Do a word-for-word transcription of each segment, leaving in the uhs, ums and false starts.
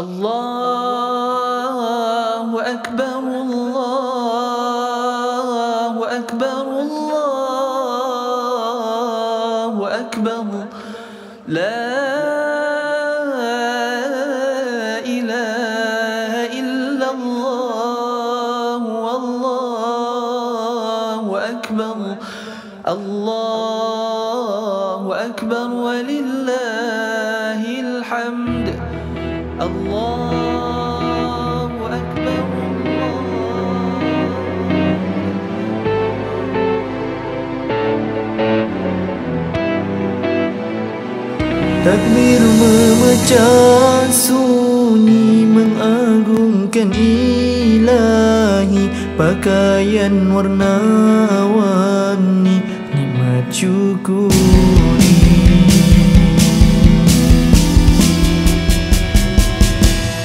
Allahu Akbar, Allahu Akbar, Allahu Akbar, la ilaha illallah, Allahu Akbar, Allahu Akbar, walillahil hamd. Allahu Akbar. Takbir memecah sunyi, mengagungkan Ilahi. Pakaian warna-warni, nikmat syukuri.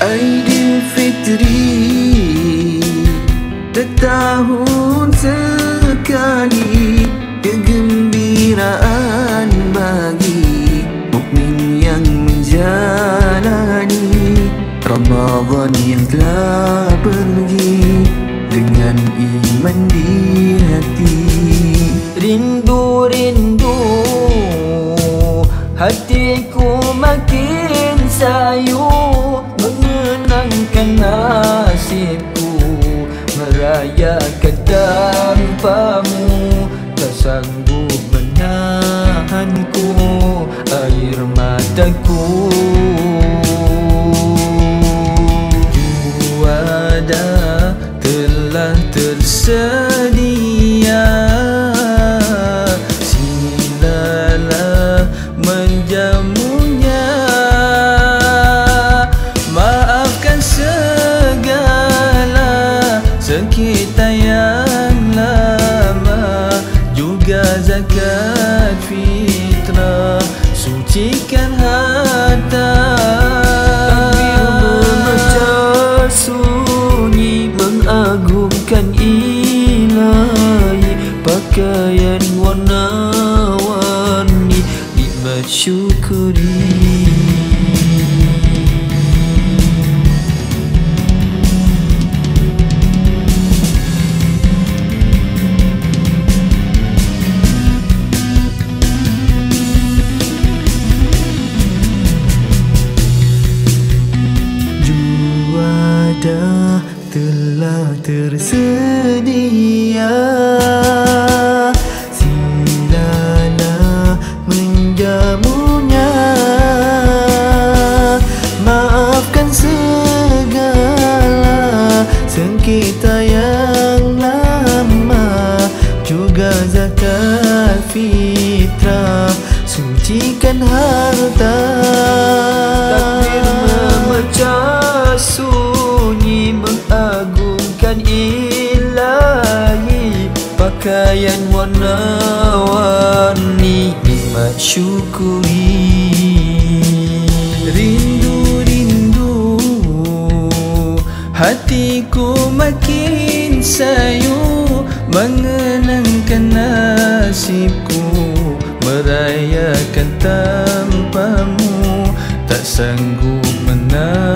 Aidil Fitri setahun sekali, kegembiraan bagi mukmin yang menjalani Ramadan yang telah pergi dengan iman di hati. Rindu-rindu hatiku makin sayu, mengenangkan nasibku, merayakan tanpamu, tak sanggup menahanku air mataku. Juadah telah tersedia, silalah menjamunya. Kita yang lama juga zakat fitrah, sucikan harta. Takbir memecah sunyi, mengagungkan Ilahi. Pakaian warna-warni, nikmat syukuri. Telah tersedia, silalah menjamunya. Maafkan segala sengketa yang lama, juga zakat fitrah, sucikan harta. Takbir memecah sunyi, mengagungkan Ilahi. Pakaian warna-warni, nikmat syukuri. Rindu-rindu hatiku makin sayu, mengenangkan nasibku, merayakan tanpamu, tak sanggup menang.